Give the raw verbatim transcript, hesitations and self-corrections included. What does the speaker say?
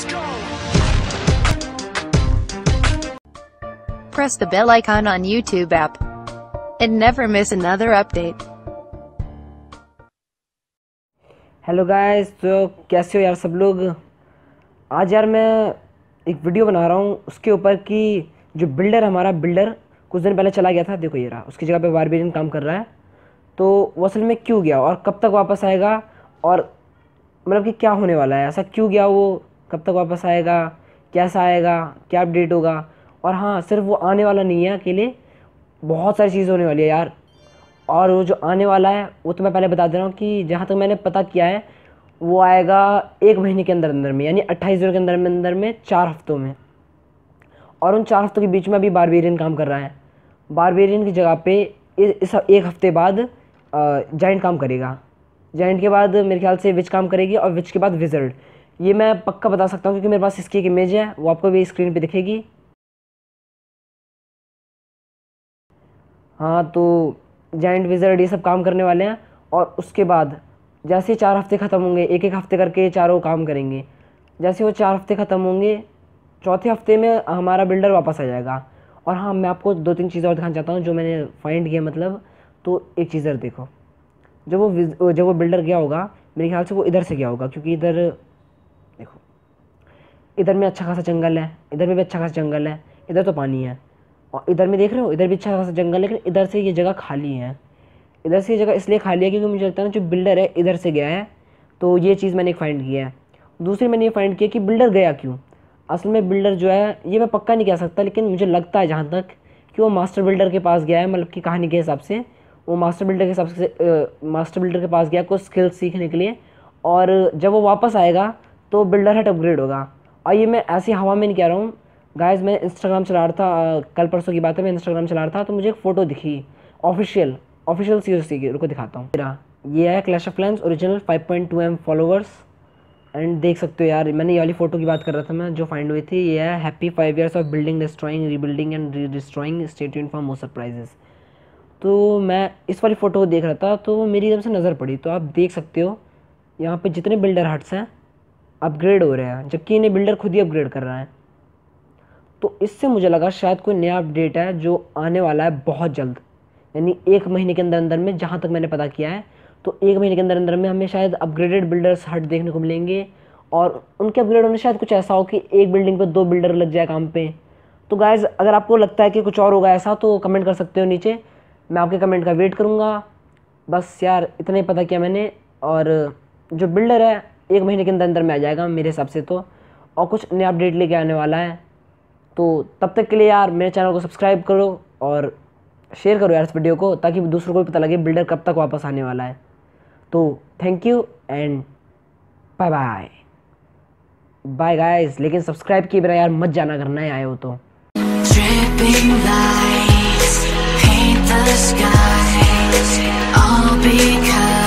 Let's go! Press the bell icon on YouTube app and never miss another update. Hello guys, तो कैसे हो यार सब लोग। आज यार मैं एक वीडियो बना रहा हूँ उसके ऊपर कि जो बिल्डर हमारा बिल्डर कुछ दिन पहले चला गया था, देखो ये रहा, उसकी जगह पे बारबेरियन काम कर रहा है। तो वो असल में क्यों गया और कब तक वापस आएगा, और मतलब कि क्या होने वाला है, ऐसा क्यों गया, वो कब तक वापस आएगा, कैसा आएगा, क्या अपडेट होगा। और हाँ, सिर्फ वो आने वाला नहीं है अकेले, बहुत सारी चीज़ होने वाली है यार। और वो जो आने वाला है वो तो मैं पहले बता दे रहा हूँ कि जहाँ तक मैंने पता किया है वो आएगा एक महीने के अंदर अंदर में, यानी अट्ठाईस दिनों के अंदर में अंदर में चार हफ्तों में। और उन चार हफ्तों के बीच में अभी बारबेरियन काम कर रहा है। बारबेरियन की जगह पे इस एक हफ्ते बाद जाइंट काम करेगा, जाइंट के बाद मेरे ख्याल से विच काम करेगी, और विच के बाद विजर्ड। ये मैं पक्का बता सकता हूँ क्योंकि मेरे पास इसकी एक इमेज है, वो आपको भी स्क्रीन पर दिखेगी। हाँ, तो जाइंट विजर्ड ये सब काम करने वाले हैं। और उसके बाद जैसे चार हफ्ते ख़त्म होंगे, एक एक हफ्ते करके चारों काम करेंगे, जैसे वो चार हफ्ते ख़त्म होंगे चौथे हफ्ते में हमारा बिल्डर वापस आ जाएगा। और हाँ, मैं आपको दो तीन चीज़ें और दिखाना चाहता हूँ जो मैंने फाइंड किया मतलब। तो एक चीज़ देखो, जब वो जब वो बिल्डर गया होगा मेरे ख्याल से वो इधर से गया होगा, क्योंकि इधर देखो इधर में अच्छा खासा जंगल है, इधर में भी अच्छा खासा जंगल है, इधर तो पानी है, और इधर में देख रहे हो इधर भी अच्छा खासा जंगल है, लेकिन इधर से ये जगह खाली है। इधर से ये जगह इसलिए खाली है क्योंकि मुझे लगता है ना जो बिल्डर है इधर से गया है। तो ये चीज़ मैंने एक फाइंड किया है। दूसरी मैंने ये फाइंड किया कि बिल्डर गया क्यों। असल में बिल्डर जो है ये मैं पक्का नहीं कह सकता, लेकिन मुझे लगता है जहाँ तक कि वो मास्टर बिल्डर के पास गया है, मतलब कि कहानी के हिसाब से वो मास्टर बिल्डर के हिसाब से मास्टर बिल्डर के पास गया कुछ स्किल्स सीखने के लिए। और जब वो वापस आएगा तो बिल्डर हट अपग्रेड होगा। और ये मैं ऐसी हवा में नहीं कह रहा हूँ गाइस, मैं इंस्टाग्राम चला रहा था, कल परसों की बात है, मैं इंस्टाग्राम चला रहा था तो मुझे एक फ़ोटो दिखी ऑफिशियल ऑफिशियल सीरीज की, रुको दिखाता हूँ। मेरा ये है clash of clans original five point two M followers, and देख सकते हो यार, मैंने ये वाली फ़ोटो की बात कर रहा था मैं जो फाइंड हुई थी। ये है happy five years of building, destroying, rebuilding and redestroying, stay tuned for more surprises. तो मैं इस वाली फ़ोटो को देख रहा था तो मेरी एकदम से नज़र पड़ी, तो आप देख सकते हो यहाँ पर जितने बिल्डर हट्स हैं अपग्रेड हो रहे हैं, जबकि इन्हें बिल्डर खुद ही अपग्रेड कर रहा है। तो इससे मुझे लगा शायद कोई नया अपडेट है जो आने वाला है बहुत जल्द, यानी एक महीने के अंदर अंदर में जहाँ तक मैंने पता किया है। तो एक महीने के अंदर अंदर में हमें शायद अपग्रेडेड बिल्डर्स हट देखने को मिलेंगे, और उनके अपग्रेड होने शायद कुछ ऐसा हो कि एक बिल्डिंग पर दो बिल्डर लग जाए काम पे। तो गाइज़, अगर आपको लगता है कि कुछ और होगा ऐसा तो कमेंट कर सकते हो नीचे, मैं आपके कमेंट का वेट करूँगा। बस यार इतना ही पता किया मैंने, और जो बिल्डर है एक महीने के अंदर अंदर में आ जाएगा मेरे हिसाब से तो, और कुछ नया अपडेट लेके आने वाला है। तो तब तक के लिए यार मेरे चैनल को सब्सक्राइब करो और शेयर करो यार इस वीडियो को, ताकि दूसरों को भी पता लगे बिल्डर कब तक वापस आने वाला है। तो thank you and bye bye bye guys, लेकिन सब्सक्राइब किए बिना यार मत जाना करना है आए हो तो।